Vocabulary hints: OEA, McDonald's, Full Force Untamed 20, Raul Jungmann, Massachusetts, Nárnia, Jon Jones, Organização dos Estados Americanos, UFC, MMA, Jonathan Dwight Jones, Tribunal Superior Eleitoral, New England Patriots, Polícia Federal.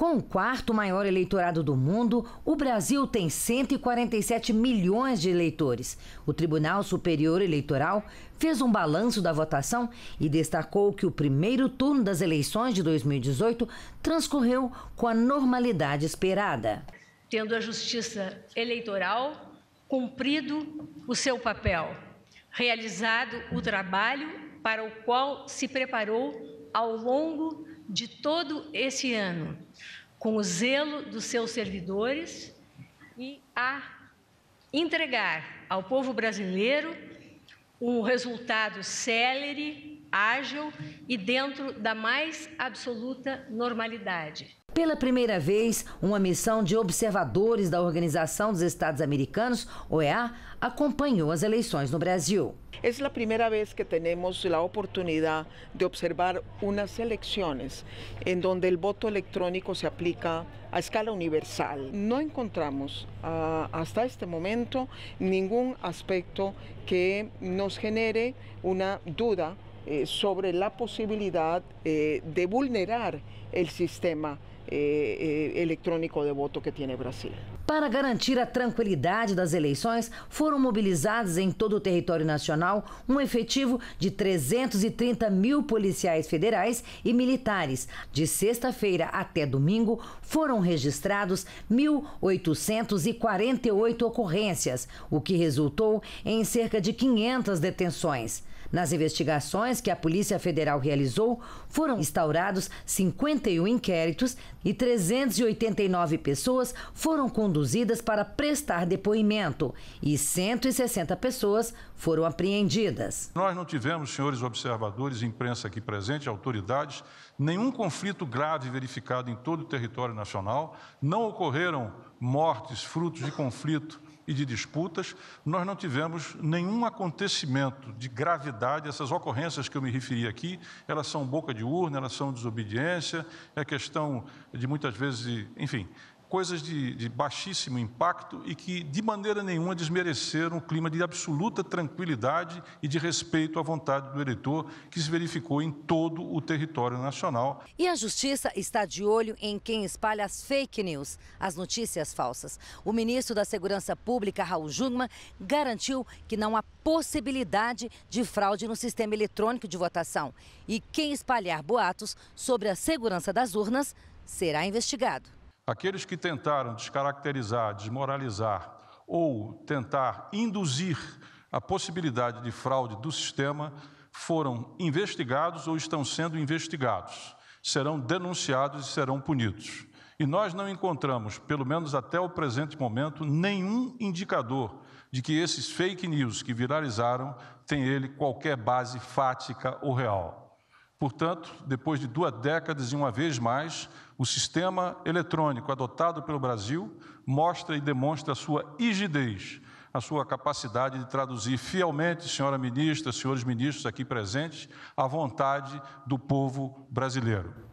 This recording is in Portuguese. Com o quarto maior eleitorado do mundo, o Brasil tem 147 milhões de eleitores. O Tribunal Superior Eleitoral fez um balanço da votação e destacou que o primeiro turno das eleições de 2018 transcorreu com a normalidade esperada. Tendo a Justiça Eleitoral cumprido o seu papel, realizado o trabalho para o qual se preparou ao longo de todo esse ano, com o zelo dos seus servidores e a entregar ao povo brasileiro um resultado célere, ágil e dentro da mais absoluta normalidade. Pela primeira vez, uma missão de observadores da Organização dos Estados Americanos, OEA, acompanhou as eleições no Brasil. É a primeira vez que temos a oportunidade de observar umas eleições em onde o voto eletrônico se aplica a escala universal. Não encontramos, até este momento, nenhum aspecto que nos genere uma dúvida sobre a possibilidade de vulnerar o sistema eletrônico de voto que tem o Brasil. Para garantir a tranquilidade das eleições, foram mobilizados em todo o território nacional um efetivo de 330 mil policiais federais e militares. De sexta-feira até domingo, foram registrados 1.848 ocorrências, o que resultou em cerca de 500 detenções. Nas investigações que a Polícia Federal realizou, foram instaurados 51 inquéritos e 389 pessoas foram conduzidas para prestar depoimento e 160 pessoas foram apreendidas. Nós não tivemos, senhores observadores, imprensa aqui presente, autoridades, nenhum conflito grave verificado em todo o território nacional, não ocorreram mortes, frutos de conflito e de disputas, nós não tivemos nenhum acontecimento de gravidade. Essas ocorrências que eu me referi aqui, elas são boca de urna, elas são desobediência, é questão de muitas vezes, enfim, coisas de baixíssimo impacto e que de maneira nenhuma desmereceram o clima de absoluta tranquilidade e de respeito à vontade do eleitor que se verificou em todo o território nacional. E a Justiça está de olho em quem espalha as fake news, as notícias falsas. O ministro da Segurança Pública, Raul Jungmann, garantiu que não há possibilidade de fraude no sistema eletrônico de votação. E quem espalhar boatos sobre a segurança das urnas será investigado. Aqueles que tentaram descaracterizar, desmoralizar ou tentar induzir a possibilidade de fraude do sistema foram investigados ou estão sendo investigados, serão denunciados e serão punidos. E nós não encontramos, pelo menos até o presente momento, nenhum indicador de que esses fake news que viralizaram têm ele qualquer base fática ou real. Portanto, depois de 2 décadas e uma vez mais, o sistema eletrônico adotado pelo Brasil mostra e demonstra a sua rigidez, a sua capacidade de traduzir fielmente, senhora ministra, senhores ministros aqui presentes, a vontade do povo brasileiro.